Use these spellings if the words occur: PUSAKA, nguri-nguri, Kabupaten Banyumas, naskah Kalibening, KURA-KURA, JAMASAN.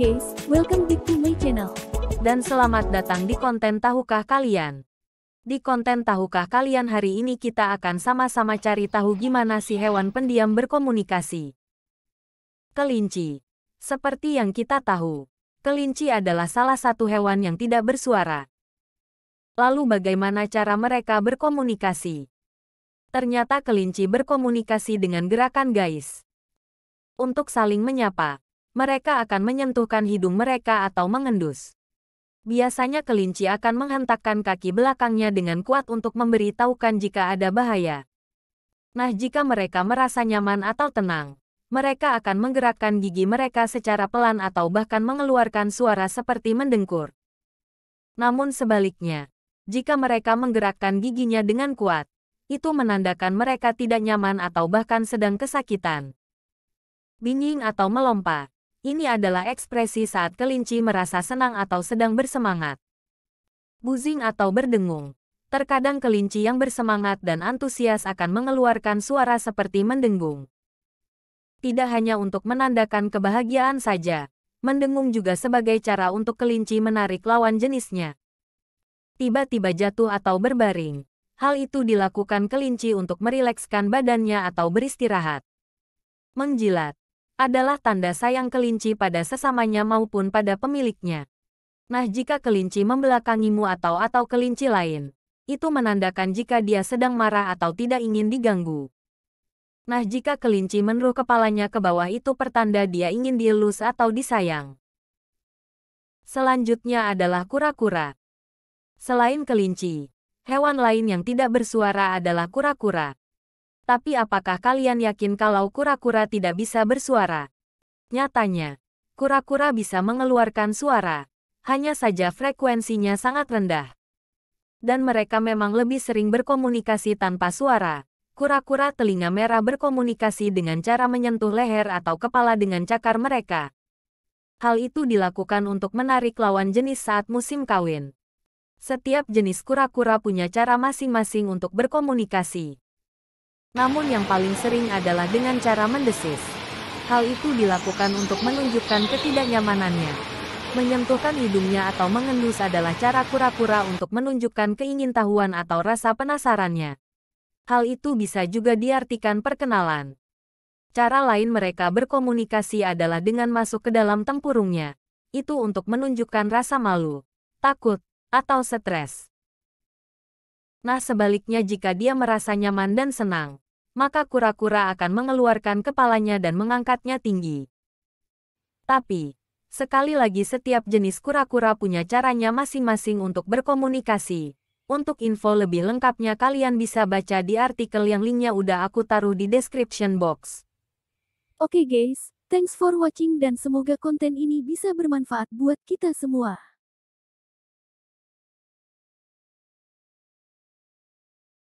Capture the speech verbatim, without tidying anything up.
guys, welcome back to my channel. Dan selamat datang di konten tahukah kalian. Di konten tahukah kalian hari ini kita akan sama-sama cari tahu gimana si hewan pendiam berkomunikasi. Kelinci. Seperti yang kita tahu, kelinci adalah salah satu hewan yang tidak bersuara. Lalu bagaimana cara mereka berkomunikasi? Ternyata kelinci berkomunikasi dengan gerakan, guys. Untuk saling menyapa, mereka akan menyentuhkan hidung mereka atau mengendus. Biasanya kelinci akan menghentakkan kaki belakangnya dengan kuat untuk memberitahukan jika ada bahaya. Nah, jika mereka merasa nyaman atau tenang, mereka akan menggerakkan gigi mereka secara pelan atau bahkan mengeluarkan suara seperti mendengkur. Namun sebaliknya, jika mereka menggerakkan giginya dengan kuat, itu menandakan mereka tidak nyaman atau bahkan sedang kesakitan. Binging atau melompat. Ini adalah ekspresi saat kelinci merasa senang atau sedang bersemangat. Buzzing atau berdengung. Terkadang kelinci yang bersemangat dan antusias akan mengeluarkan suara seperti mendenggung. Tidak hanya untuk menandakan kebahagiaan saja, mendengung juga sebagai cara untuk kelinci menarik lawan jenisnya. Tiba-tiba jatuh atau berbaring. Hal itu dilakukan kelinci untuk merilekskan badannya atau beristirahat. Menjilat adalah tanda sayang kelinci pada sesamanya maupun pada pemiliknya. Nah, jika kelinci membelakangimu atau atau kelinci lain, itu menandakan jika dia sedang marah atau tidak ingin diganggu. Nah, jika kelinci meneruh kepalanya ke bawah, itu pertanda dia ingin dielus atau disayang. Selanjutnya adalah kura-kura. Selain kelinci, hewan lain yang tidak bersuara adalah kura-kura. Tapi apakah kalian yakin kalau kura-kura tidak bisa bersuara? Nyatanya, kura-kura bisa mengeluarkan suara, hanya saja frekuensinya sangat rendah. Dan mereka memang lebih sering berkomunikasi tanpa suara. Kura-kura telinga merah berkomunikasi dengan cara menyentuh leher atau kepala dengan cakar mereka. Hal itu dilakukan untuk menarik lawan jenis saat musim kawin. Setiap jenis kura-kura punya cara masing-masing untuk berkomunikasi. Namun yang paling sering adalah dengan cara mendesis. Hal itu dilakukan untuk menunjukkan ketidaknyamanannya. Menyentuhkan hidungnya atau mengendus adalah cara kura-kura untuk menunjukkan keingintahuan atau rasa penasarannya. Hal itu bisa juga diartikan perkenalan. Cara lain mereka berkomunikasi adalah dengan masuk ke dalam tempurungnya. Itu untuk menunjukkan rasa malu, takut, atau stres. Nah, sebaliknya jika dia merasa nyaman dan senang, maka kura-kura akan mengeluarkan kepalanya dan mengangkatnya tinggi. Tapi, sekali lagi setiap jenis kura-kura punya caranya masing-masing untuk berkomunikasi. Untuk info lebih lengkapnya kalian bisa baca di artikel yang linknya udah aku taruh di description box. Oke guys, thanks for watching dan semoga konten ini bisa bermanfaat buat kita semua.